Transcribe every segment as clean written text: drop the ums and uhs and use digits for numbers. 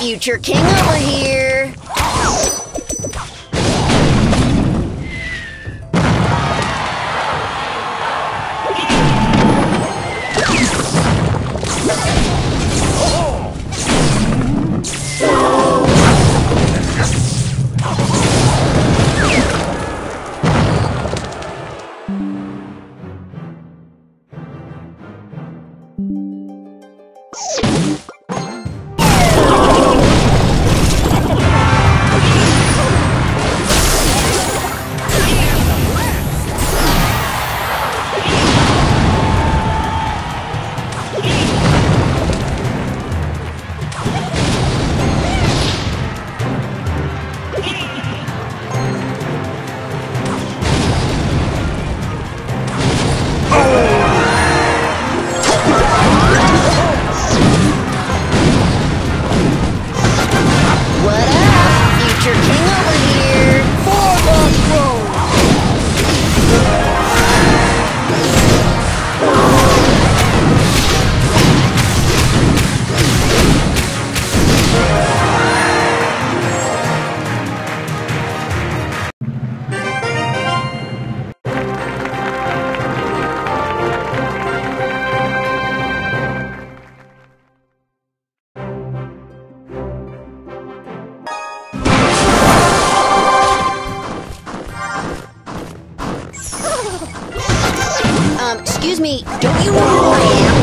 Future King over here! Excuse me, don't you know who I am?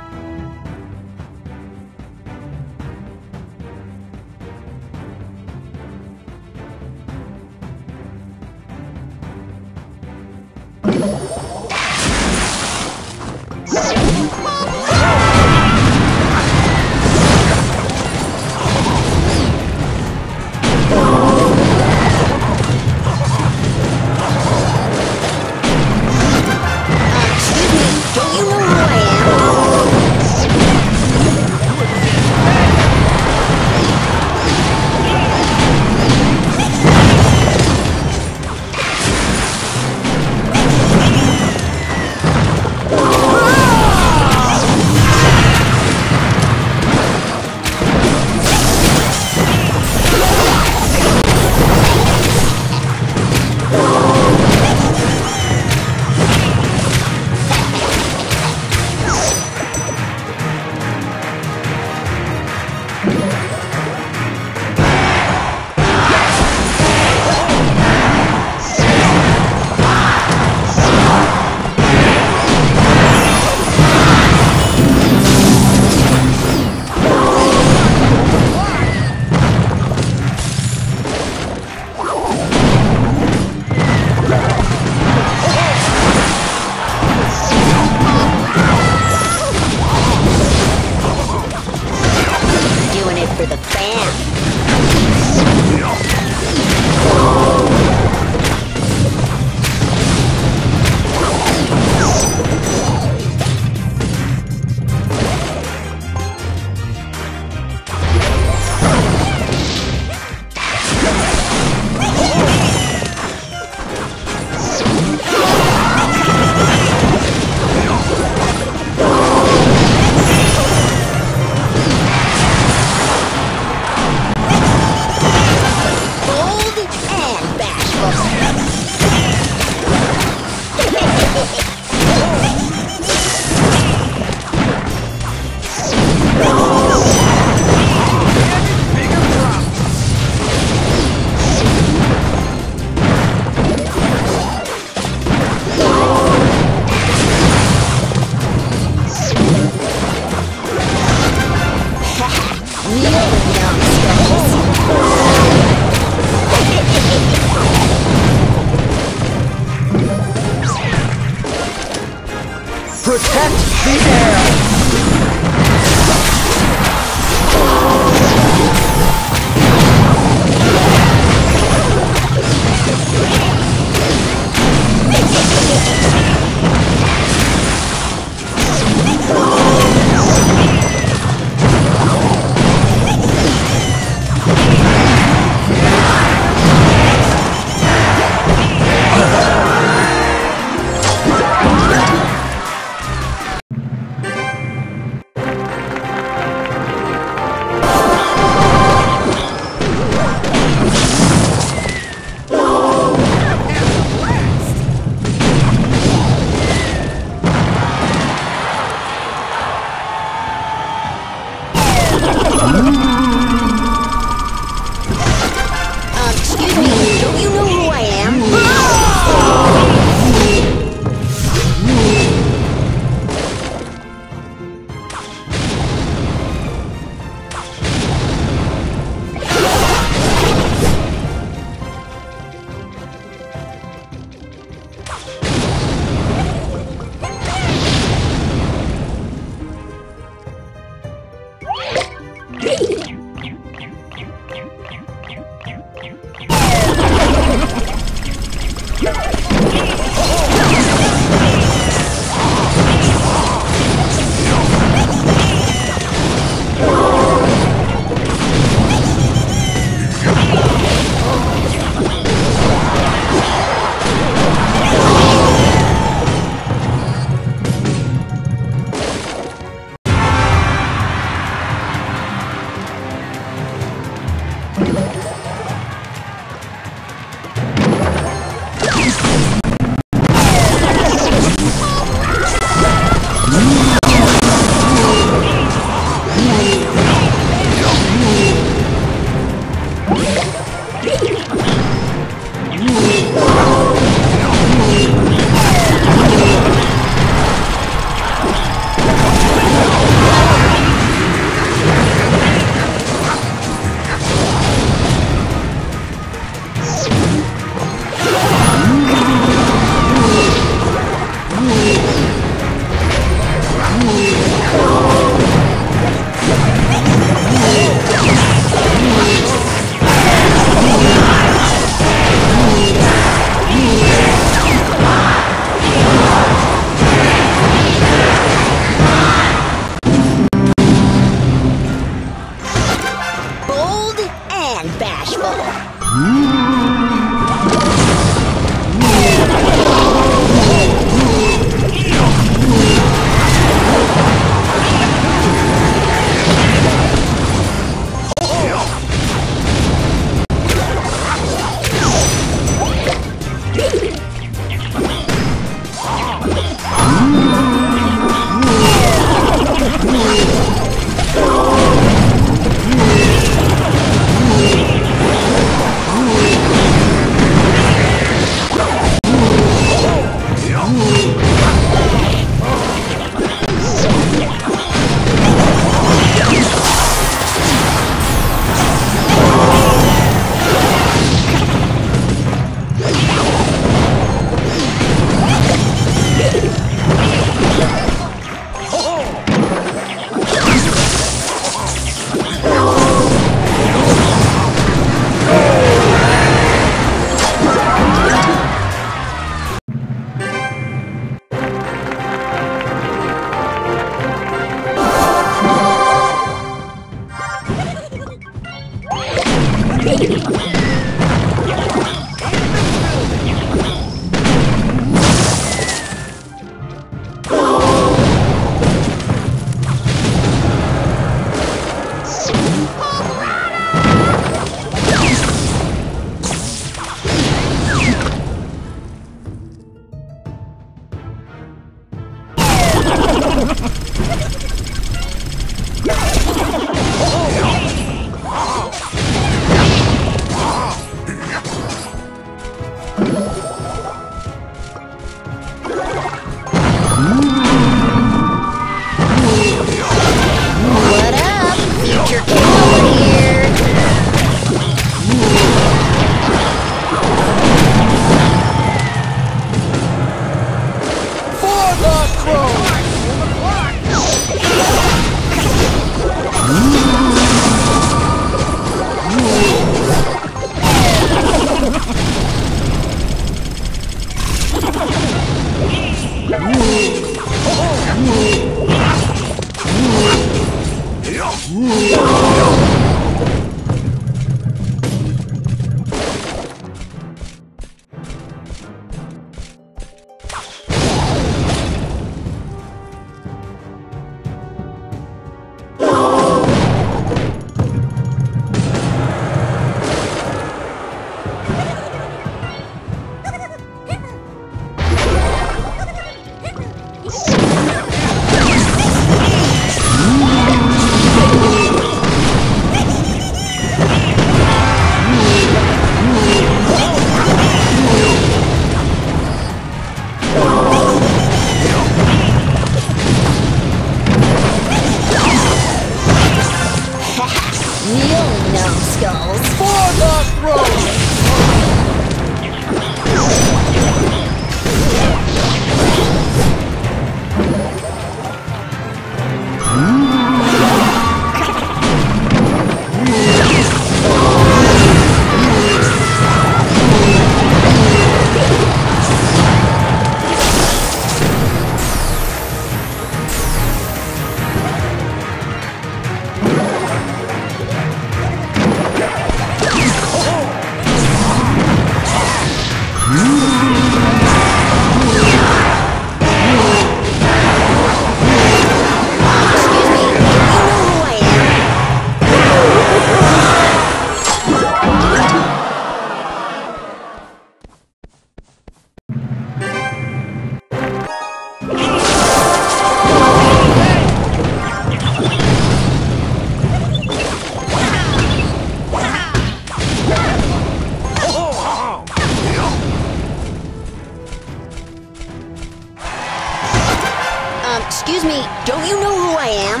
Hey, don't you know who I am?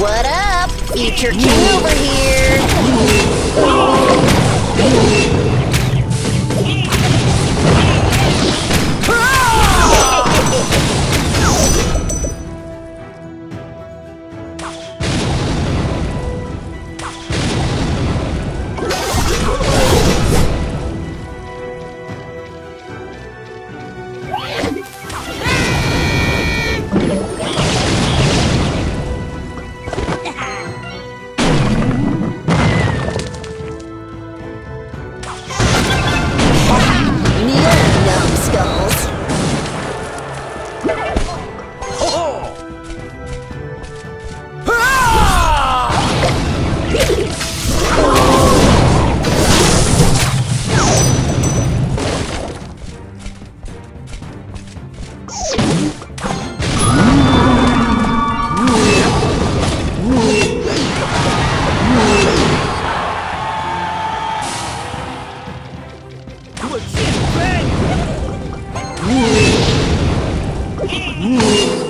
What up? Future King over here! Legit, bang!